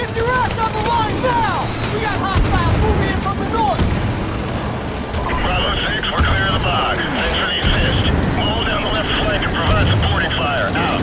Get your ass on the line now! We got hostiles moving in from the north! Bravo 6, we're clear of the box. Thanks for the assist. Mole down the left flank and provide supporting fire. Out.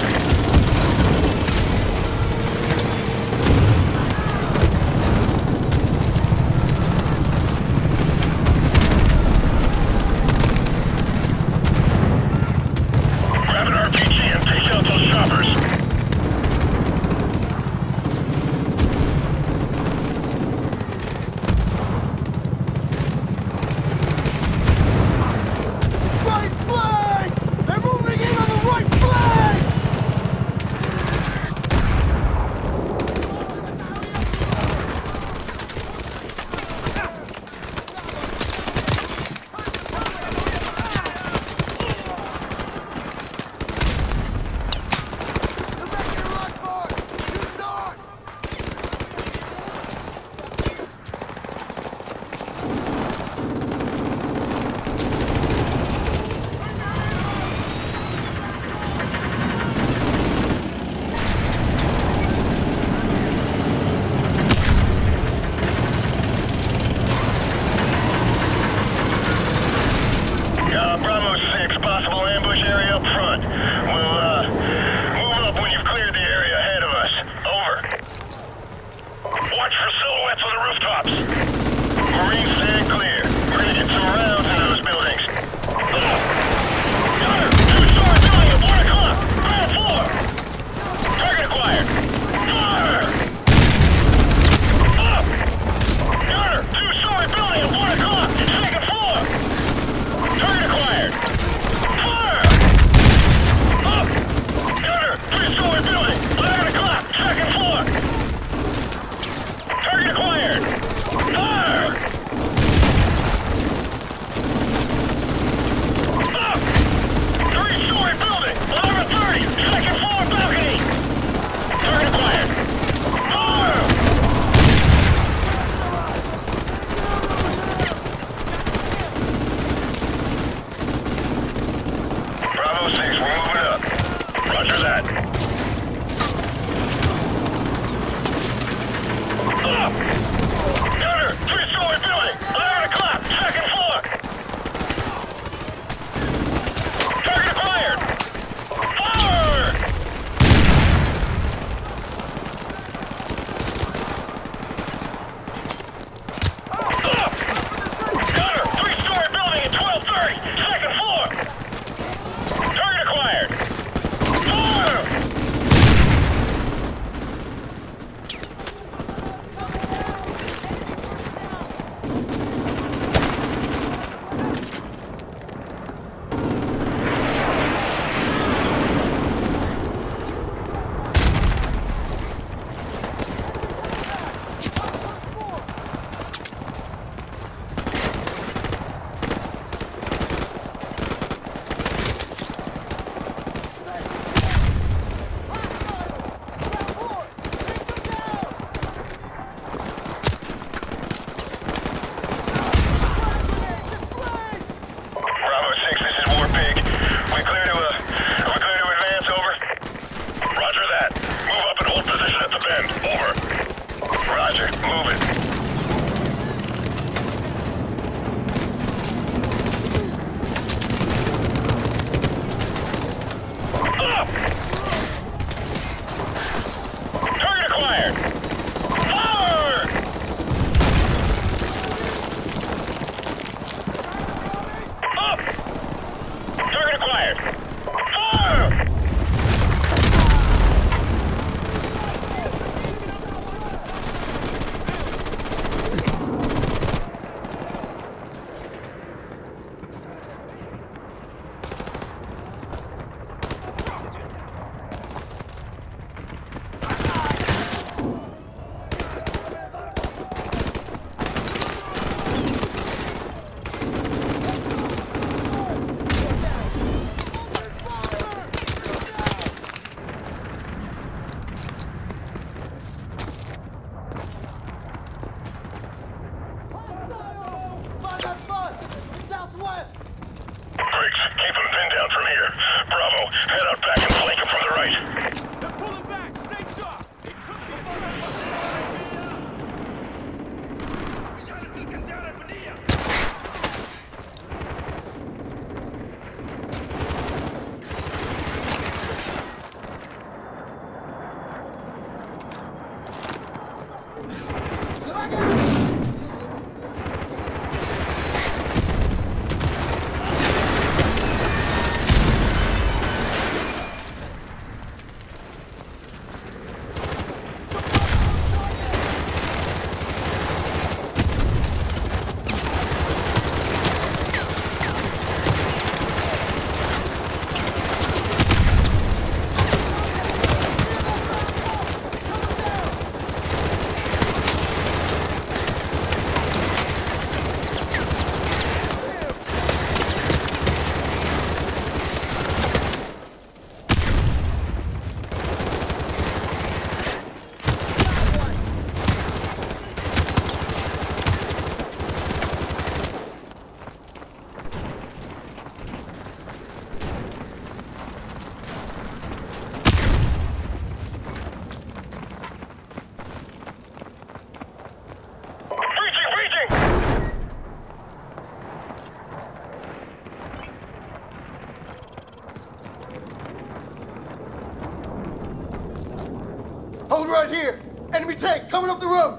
Enemy tank coming up the road!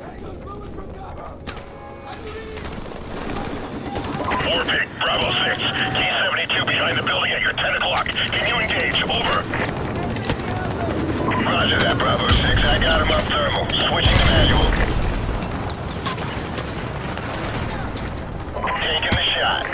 Tango's moving from cover! Warpig, Bravo 6. T-72 behind the building at your 10 o'clock. Can you engage? Over. Roger that, Bravo 6. I got him up thermal. Switching to manual. Taking the shot.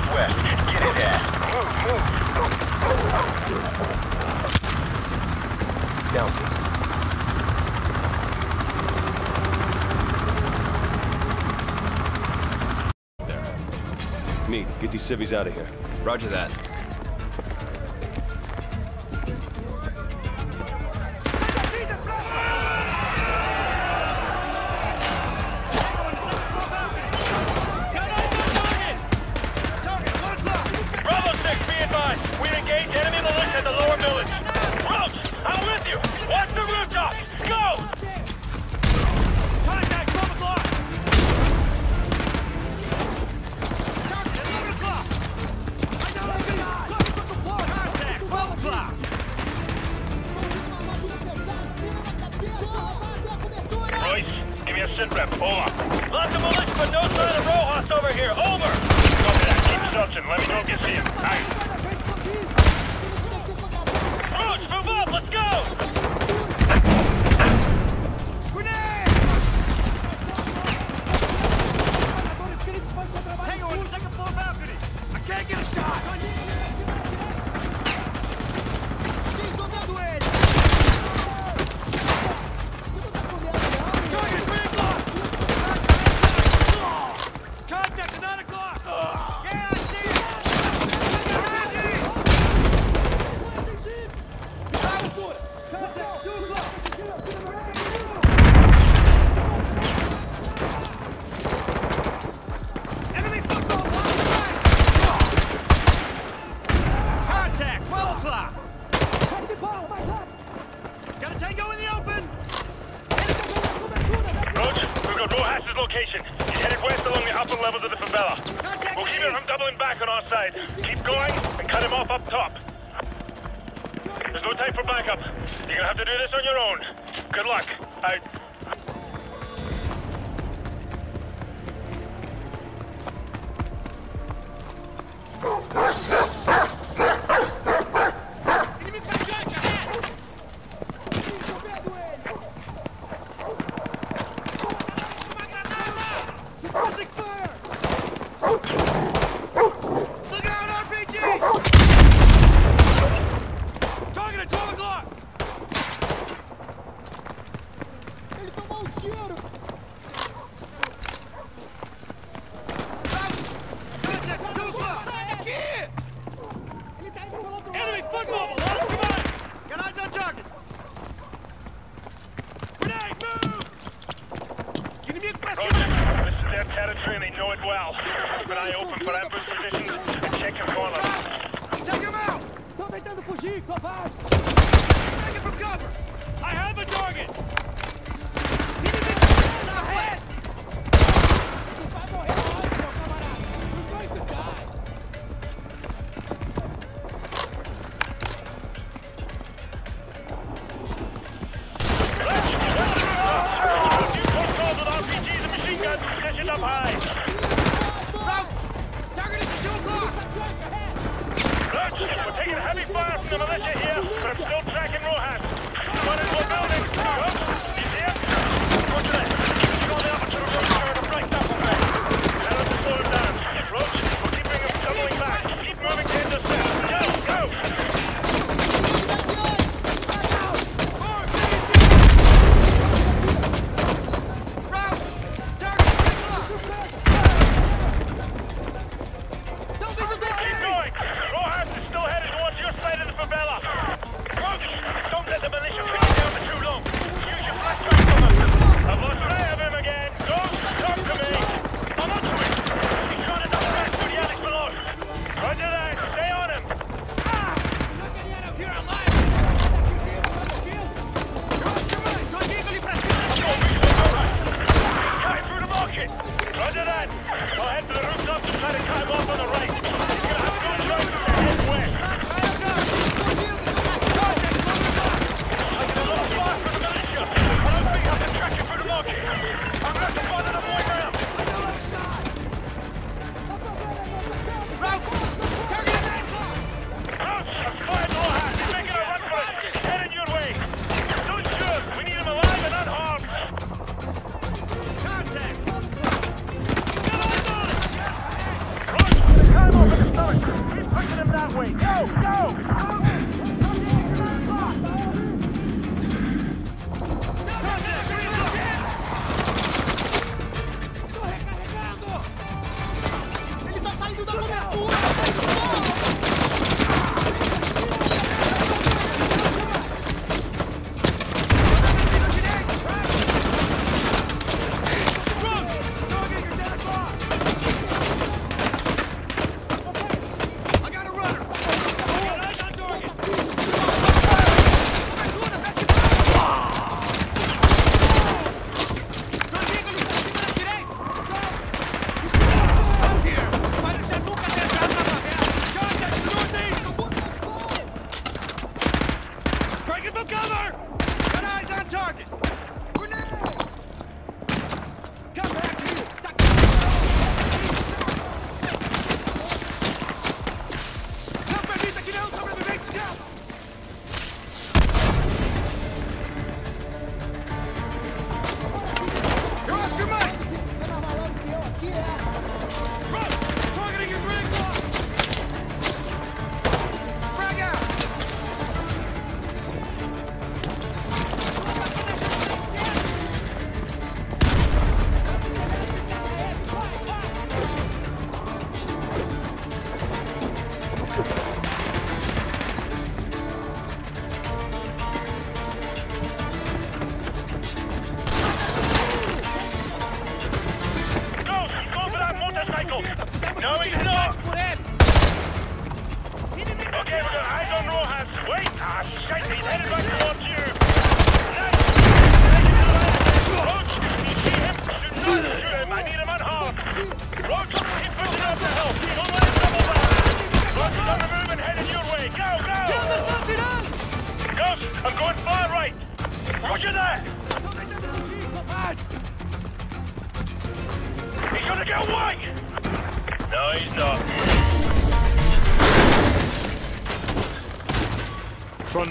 northwest. Get it, Dad. Move, move. Down. There. Me, get these civvies out of here. Roger that.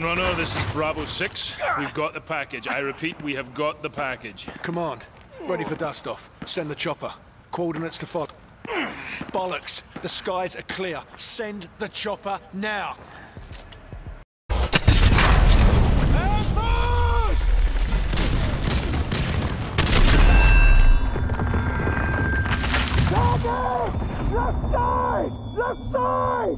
Runner, this is Bravo 6. We've got the package. I repeat, we have got the package. Command, ready for dust-off. Send the chopper. Coordinates to follow. Bollocks! The skies are clear. Send the chopper now! Left side! Left side!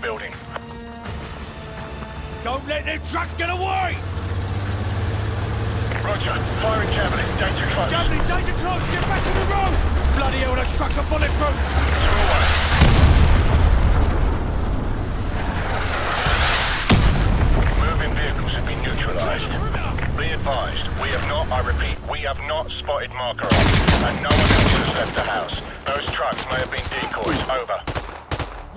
Building. Don't let them trucks get away! Roger. Firing javelin. Danger close. Javelin, danger close! Get back to the road! Bloody hell, those trucks are bulletproof! They're away. Moving vehicles have been neutralized. Be advised, we have not, I repeat, we have not spotted Makarov, and no one else has left the house. Those trucks may have been decoys. Over.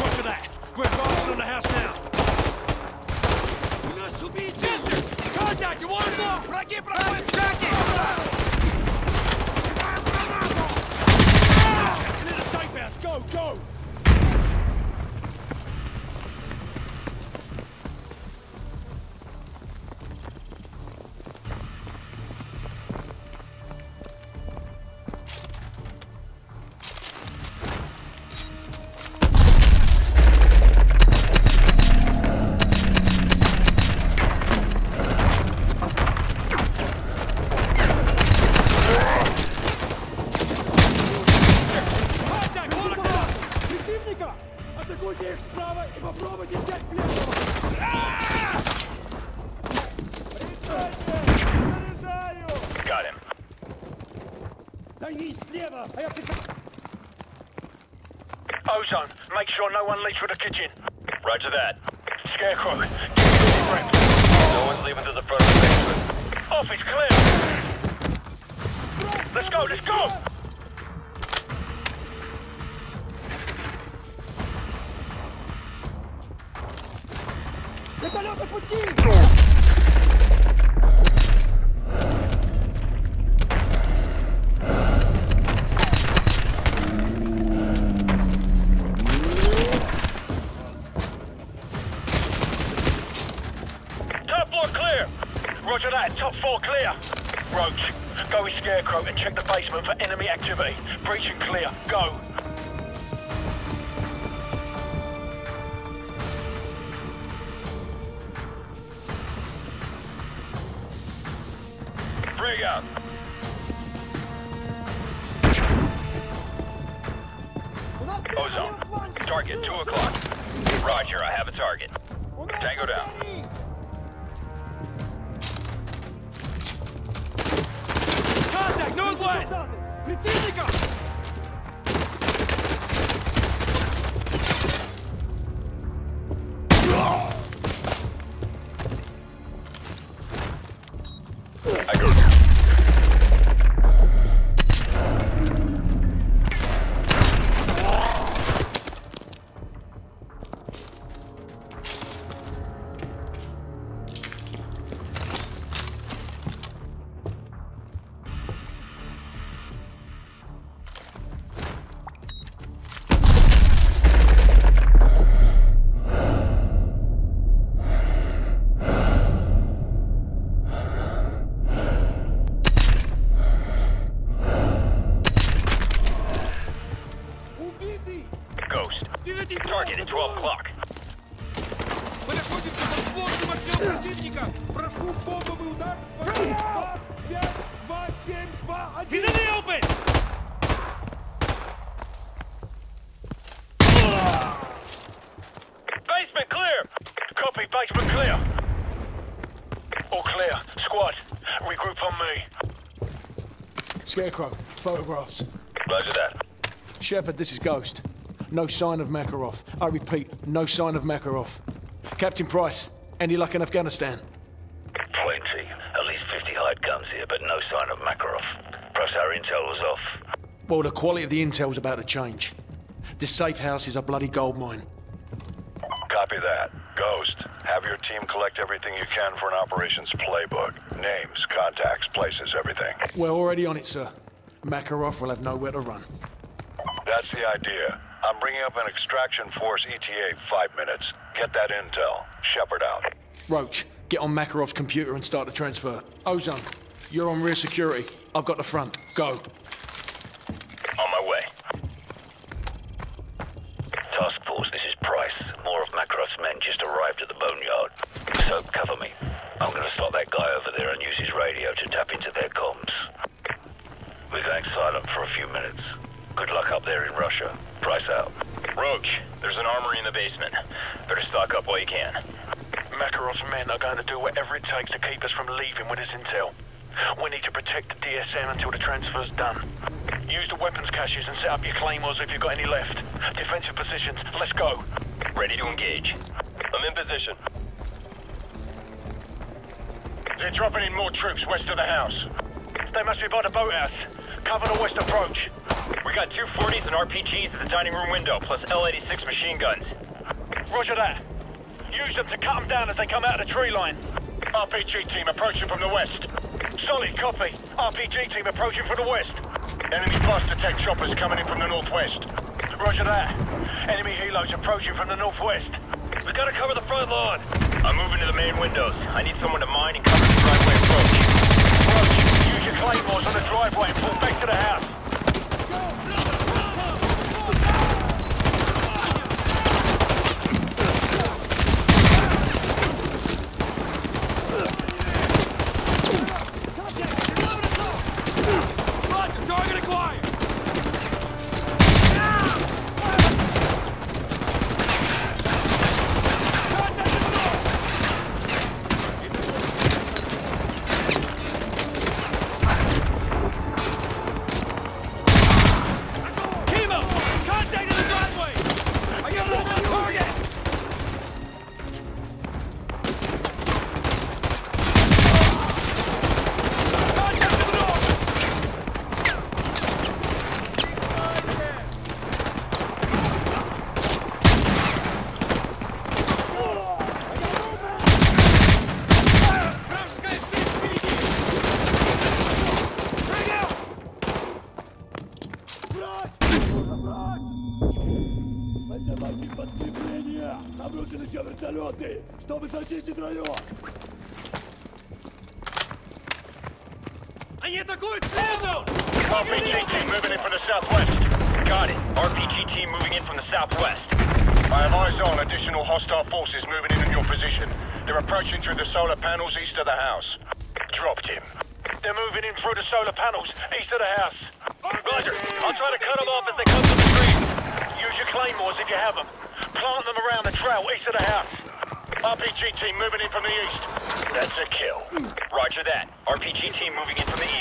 Roger that. We're falling on the house now. We must be Chester! Contact! You want to go? Right here, but I'm tracking! Get in the safe house! Go, go! Ozone, make sure no one leaves for the kitchen. Roger that. Scarecrow, get the wreck. No one's leaving to the front of the basement. Office clear. Let's go, let's go! Это лёд на пути! Roach, go with Scarecrow and check the basement for enemy activity. Breach and clear. Go. Bring up. Ozone, target 2 o'clock. Roger, I have a target. Tango down. Northwest! Прицельника! He's in the open! Basement clear! Copy, basement clear. All clear. Squad, regroup on me. Scarecrow, photographed. Roger that. Shepard, this is Ghost. No sign of Makarov. I repeat, no sign of Makarov. Captain Price, any luck in Afghanistan? Plenty. At least 50 hired guns here, but no sign of Makarov. Perhaps our intel was off. Well, the quality of the intel's about to change. This safe house is a bloody gold mine. Copy that. Ghost, have your team collect everything you can for an operations playbook. Names, contacts, places, everything. We're already on it, sir. Makarov will have nowhere to run. That's the idea. I'm bringing up an extraction force ETA 5 minutes. Get that intel. Shepard out. Roach, get on Makarov's computer and start the transfer. Ozone, you're on rear security. I've got the front. Go. On my way. Task force, this is Price. More of Makarov's men just arrived at the boneyard. So, cover me. I'm gonna spot that guy over there and use his radio to tap into their comms. We're going silent for a few minutes. Good luck up there in Russia. Price out. Roach, there's an armory in the basement. Better stock up while you can. Makarov's men are going to do whatever it takes to keep us from leaving with his intel. We need to protect the DSM until the transfer's done. Use the weapons caches and set up your claymores if you've got any left. Defensive positions, let's go. Ready to engage. I'm in position. They're dropping in more troops west of the house. They must be by the boathouse. Cover the west approach. We got two 40s and RPGs at the dining room window, plus L86 machine guns. Roger that. Use them to cut them down as they come out of the tree line. RPG team approaching from the west. Solid copy. RPG team approaching from the west. Enemy blast attack choppers coming in from the northwest. Roger that. Enemy helos approaching from the northwest. We gotta cover the front lawn. I'm moving to the main windows. I need someone to mine and cover the driveway approach. Roach, use your claymores on the driveway and pull back to the house. Они атакуют снизу! RPG team moving in from the southwest. Got it. RPG team moving in from the southwest. I have eyes on additional hostile forces moving in on your position. They're approaching through the solar panels east of the house. Dropped him. They're moving in through the solar panels east of the house. Roger. I'll try to cut them off as they come to the street. Use your claymores if you have them. Plant them around the trail east of the house. RPG team moving in from the east. That's a kill. Roger that. RPG team moving in from the east.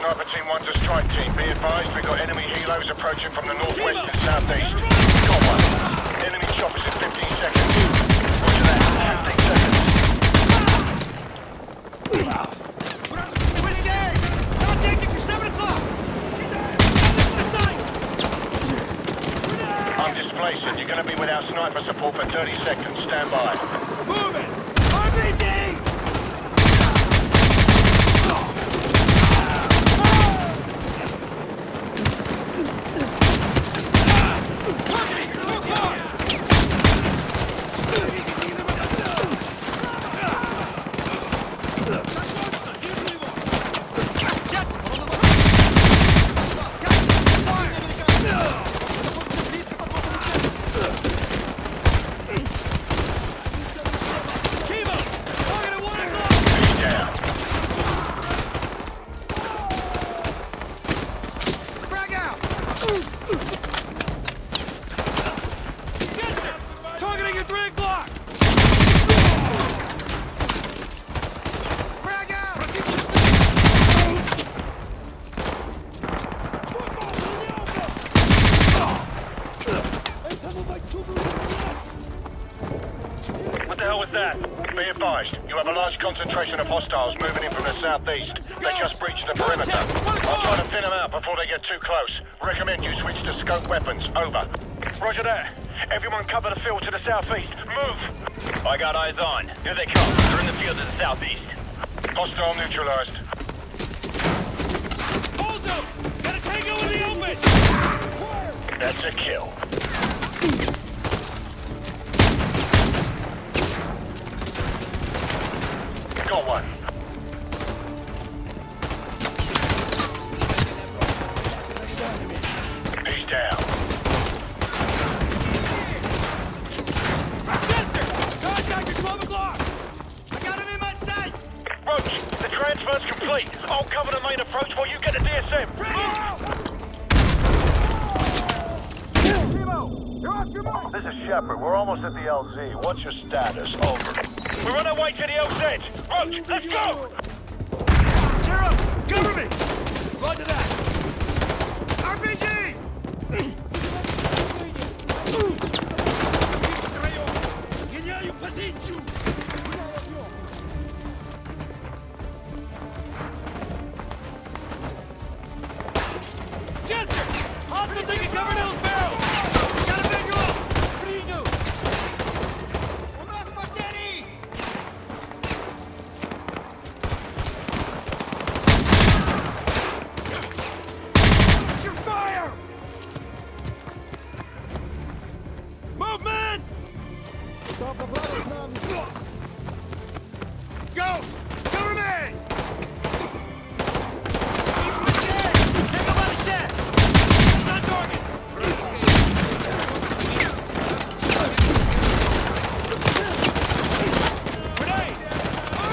Sniper team 1 to strike team. Be advised, we got enemy helos approaching from the northwest and southeast. Got one. Enemy choppers in 15 seconds. Roger that. 15 seconds. You're going to be without sniper support for 30 seconds. Stand by. Move it! RPG! Look at it! Look out! hell with that. Be advised, you have a large concentration of hostiles moving in from the southeast. They just breached the perimeter. I'll try to thin them out before they get too close. Recommend you switch to scope weapons. Over. Roger that. Everyone cover the field to the southeast. Move! I got eyes on. Here they come. They're in the field to the southeast. Hostile neutralized. Ozo! Gotta take over the open! That's a kill. Got one. He's down. Chester! Contact at 12 o'clock! I got him in my sights! Roach, the transfer's complete. I'll cover the main approach while you get the DSM. Move! This is Shepard. We're almost at the LZ. What's your status? Over. We're on our way to the OZ! Roach, let's go! Tara, cover me! Roger that! RPG! Chester! Hostiles taking cover in those barrels! Gotta pick you up! What do you do? Ghost! Cover me! Take him by the shaft! It's on target! Grenade! Contact on the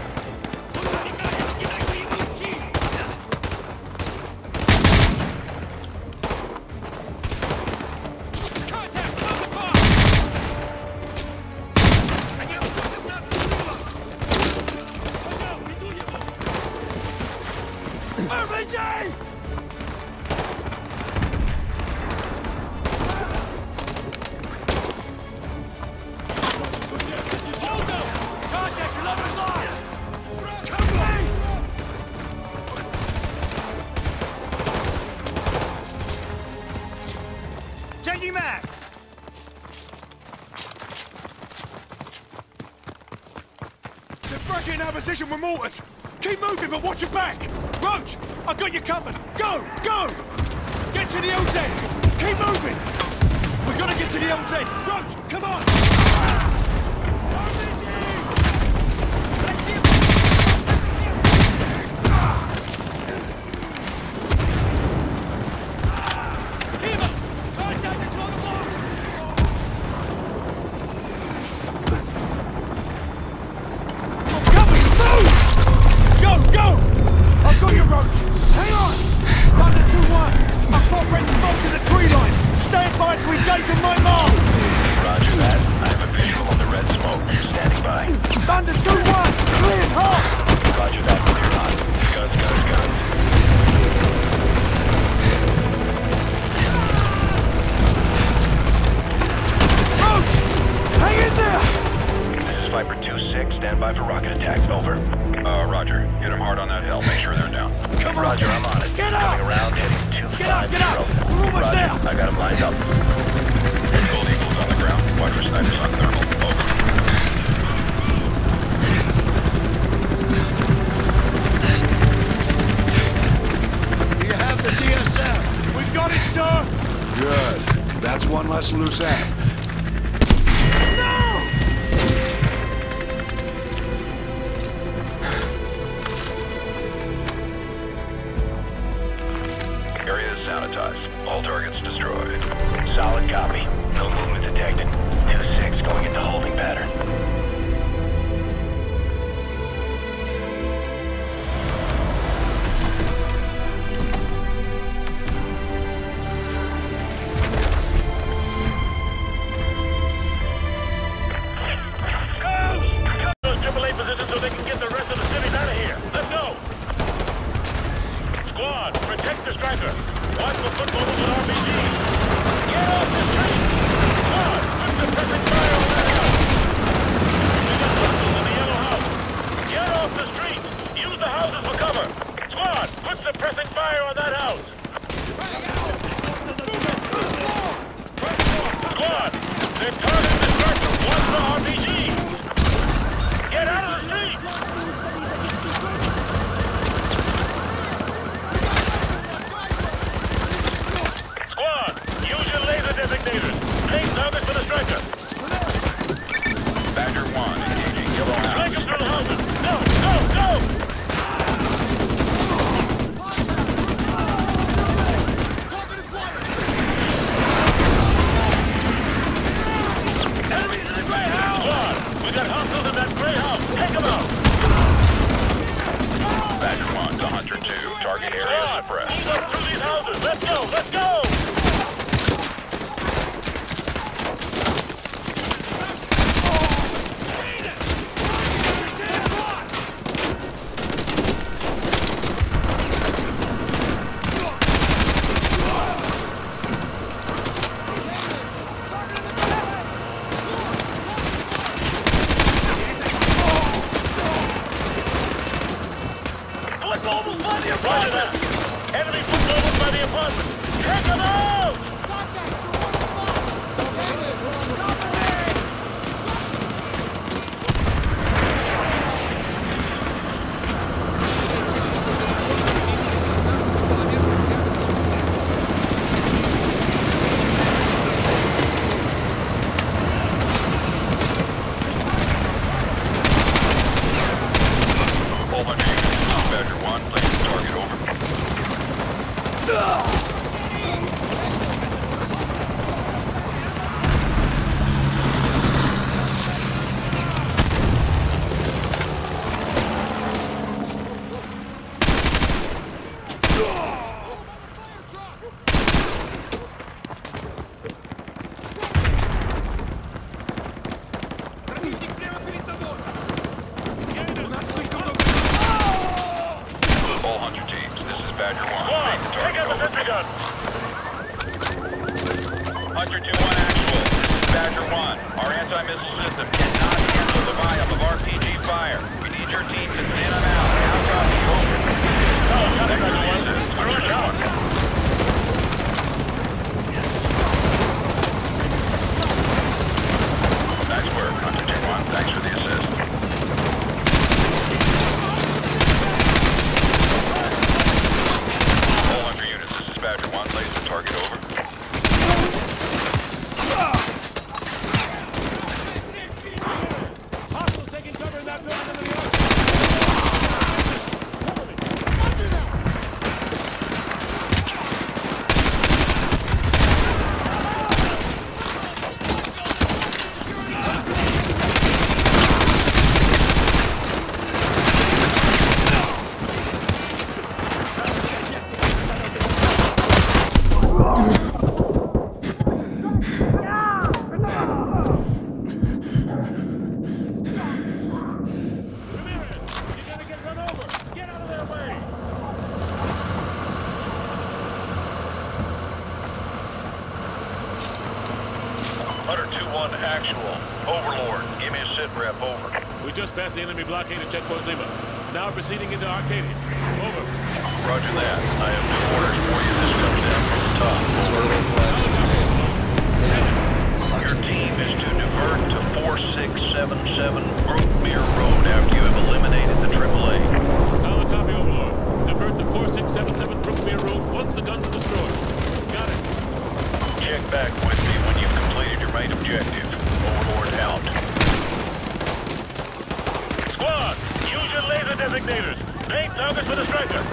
box! RPG! Ozone! Contact 11 o'clock! Cover me! Changing mag! They're fragging in our position with mortars! Keep moving, but watch your back! Roach, I got you covered! Go! Go! Get to the OZ! Keep moving! We've got to get to the OZ! Roach, come on! Loose out. No! Area is sanitized. All targets destroyed. Solid copy. No movement detected. 2-6 going into holding pattern. Get off the train! Come on! Put the perfect fire on that house! Roger that. Enemy put over by the apartment. Take them out! Overlord, give me a sit rep, over. We just passed the enemy blockade at checkpoint Lima. Now proceeding into Arcadia. Over. Roger that. I have new orders for you. This comes down from the top. Your team is to divert to 4677 Brookmere Road after you have eliminated the AAA. Solid copy, Overlord. Divert to 4677 Brookmere Road once the guns are destroyed. Got it. Check back with me when you've completed your main objective. Overlord out. Squad, use your laser designators. Name targets for the striker.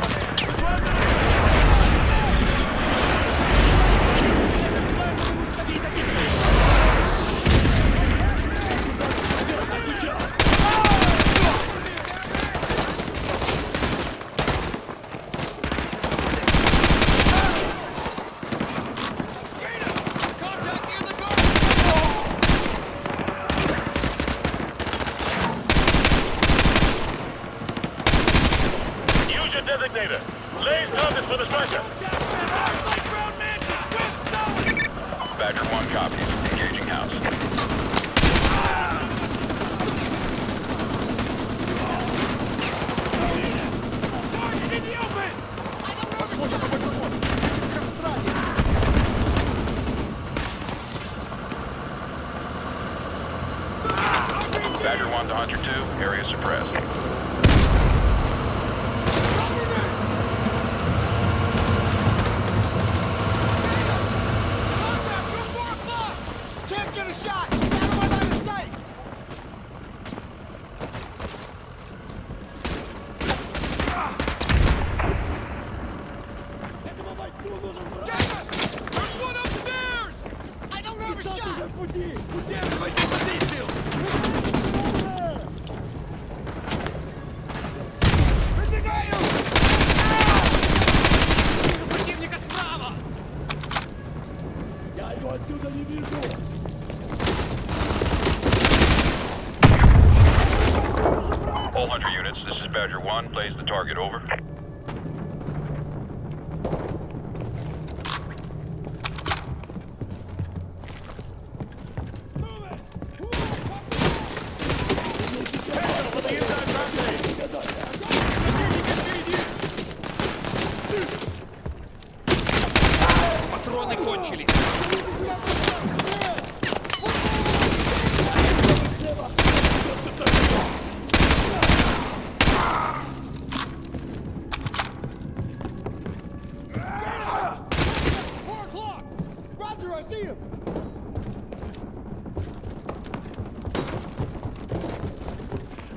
Badger one to Hunter 2, area suppressed.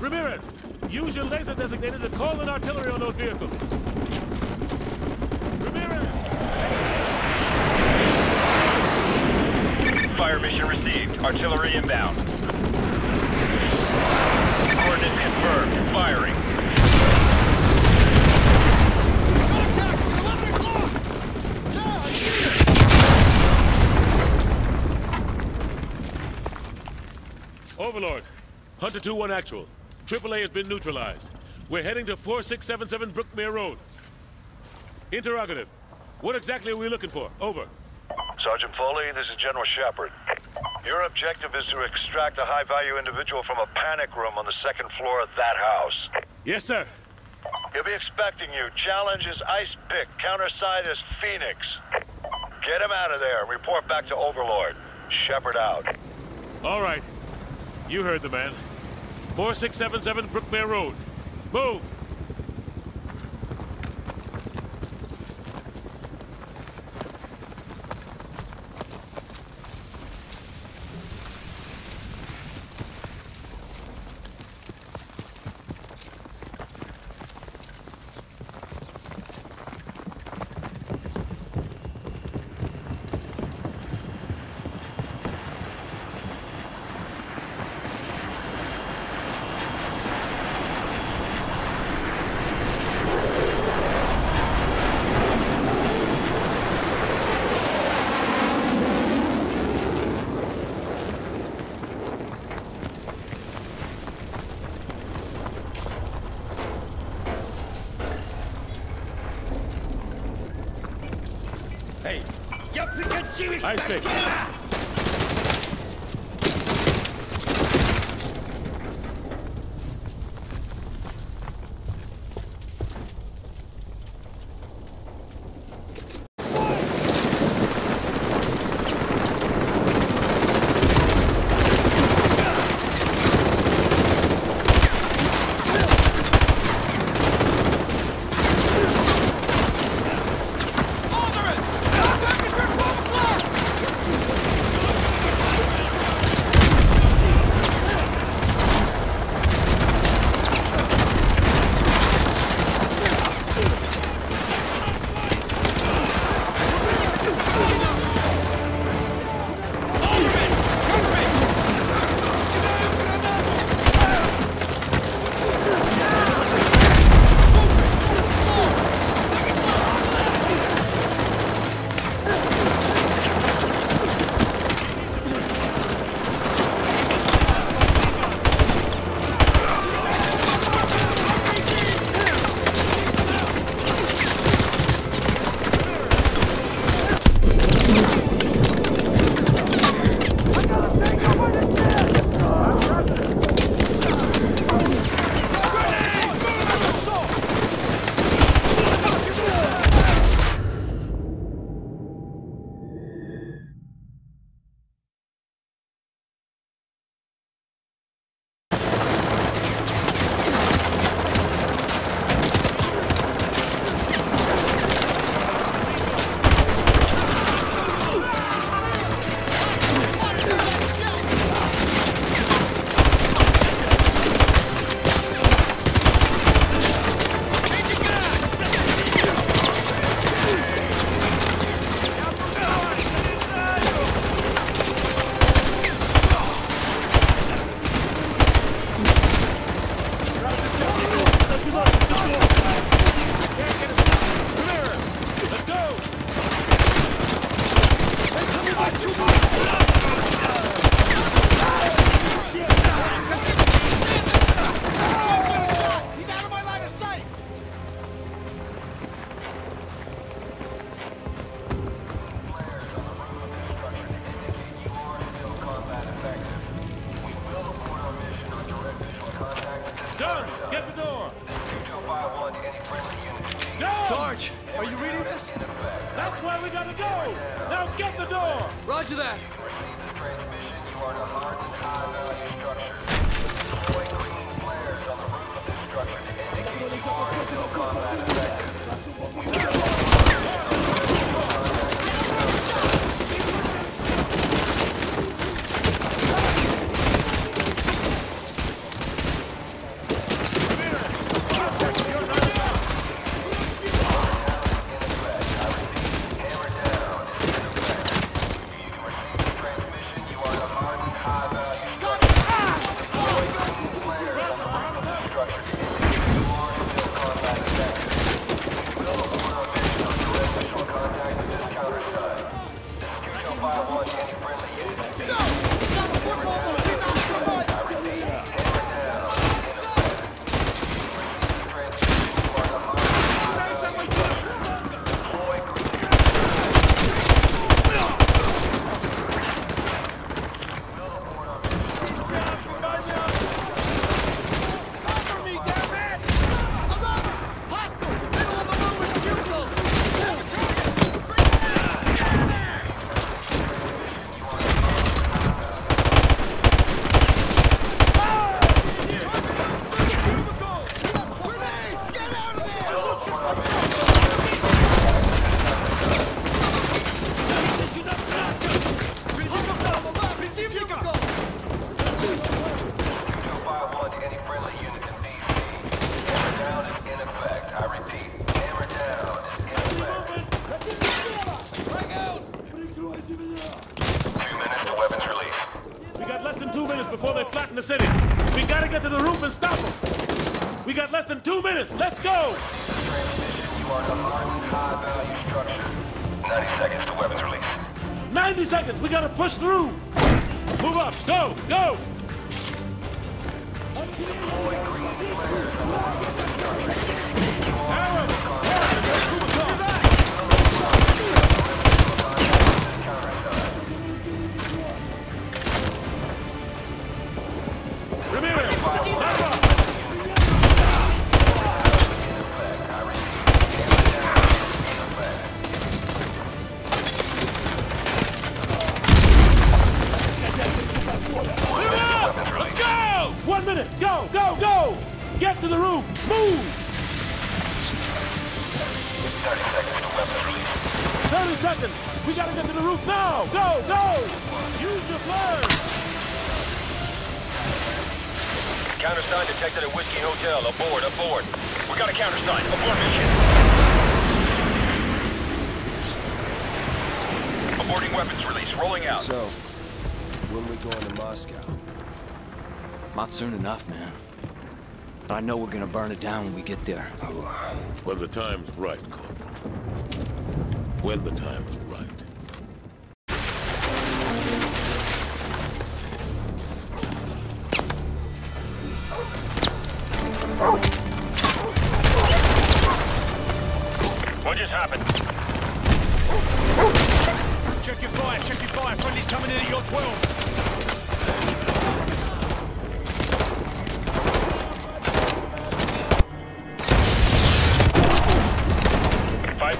Ramirez, use your laser designator to call in artillery on those vehicles. Ramirez! Fire mission received. Artillery inbound. Coordinates confirmed. Firing. Overlord, Hunter 2-1 actual. AAA has been neutralized. We're heading to 4677 Brookmere Road. Interrogative. What exactly are we looking for? Over. Sergeant Foley, this is General Shepard. Your objective is to extract a high-value individual from a panic room on the second floor of that house. Yes, sir. He'll be expecting you. Challenge is Ice Pick. Counterside is Phoenix. Get him out of there. Report back to Overlord. Shepard out. All right. You heard the man. 4677 Brookmere Road. Move! Ice Pick. We gotta get to the roof and stop them. We got less than 2 minutes. Let's go. Transmission, you are behind high-value structure. 90 seconds to weapons release. 90 seconds. We gotta push through. Move up. Go. Go. Deploy green flares along with the structure. Arrows. To the room! Move! 30 seconds to weapons release. 30 seconds! We gotta get to the roof now! Go! Go! Use your flares! Countersign detected at Whiskey Hotel. Aboard! Aboard! We got a countersign! Abort mission! Aborting weapons release. Rolling out. So, when we going to Moscow? Not soon enough, man. But I know we're gonna burn it down when we get there. When the time's right, Corporal. When the time's right. What just happened? Check your fire, check your fire. Friendly's coming in at your 12.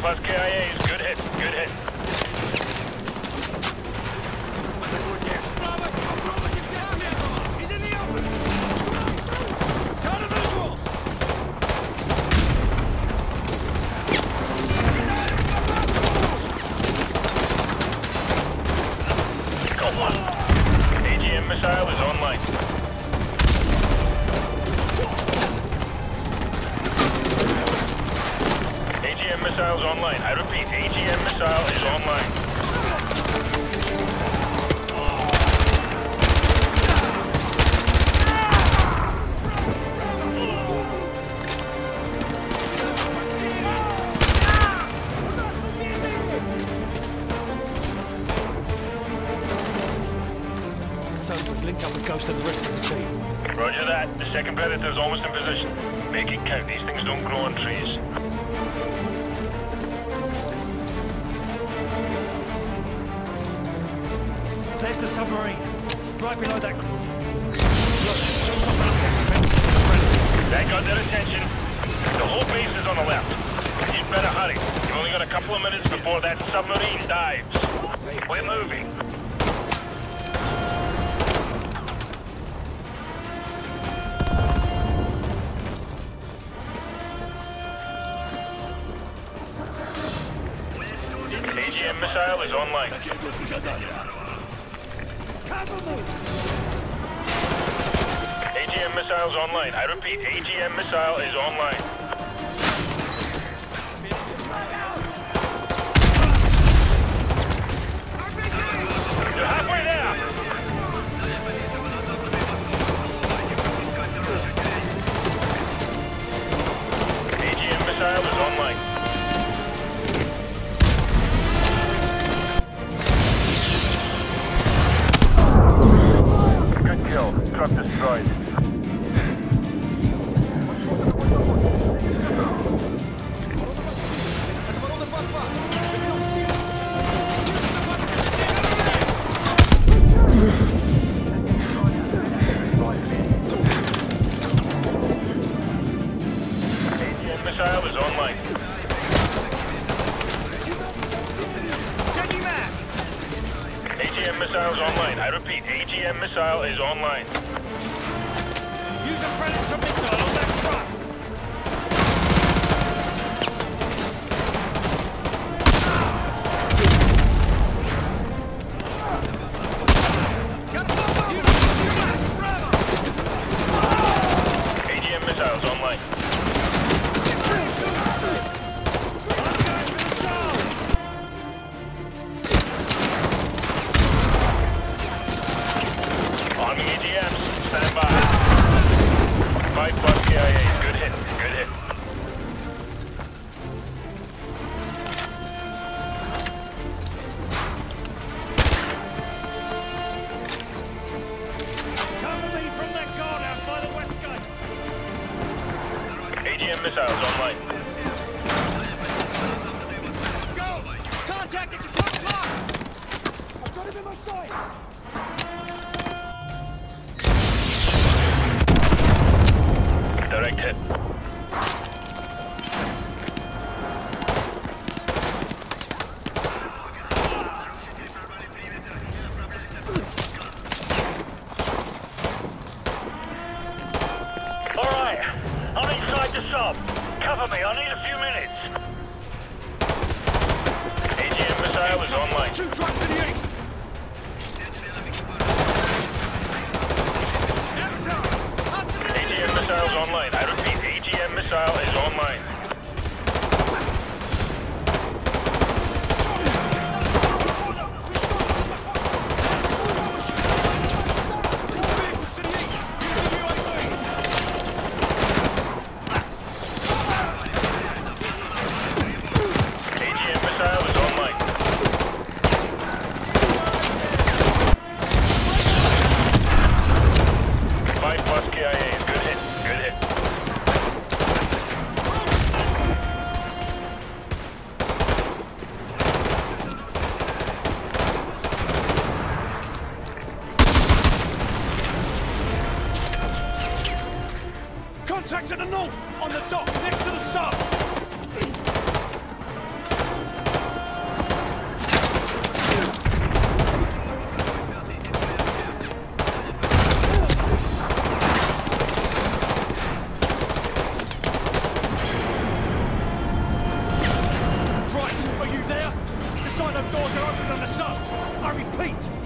Plus KIA is good hit, good hit. He's in the open! Counter visual! Got one. AGM missile is online. Missiles online. I repeat, AGM missile is online. So we've linked up with Ghost and the rest of the team. Roger that. The second predator is almost in position. Make it count. These things don't grow on trees. There's the submarine, right below that. Look, still something up there. That got their attention. The whole base is on the left. You'd better hurry. You've only got a couple of minutes before that submarine dives. We're moving. AGM missile is online. AGM missiles online. I repeat, AGM missile is online. You're halfway there! AGM missile is online. Truck destroyed. AGM missile is online. AGM missile is online. I repeat, AGM missile is online. Use a predator missile on that truck! AGM missiles online. Arming AGMs. AGM missiles online. Go! Contact at your front block! I've got him in my sight! Direct hit. Alright, I'm inside the sub. Cover me, I need a few minutes. AGM missile is online. Two trucks to the east. Online. I repeat, AGM missile is online.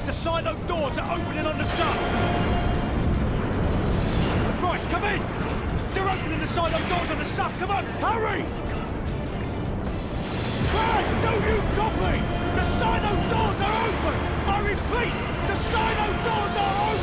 The silo doors are open! I repeat, the silo doors are open!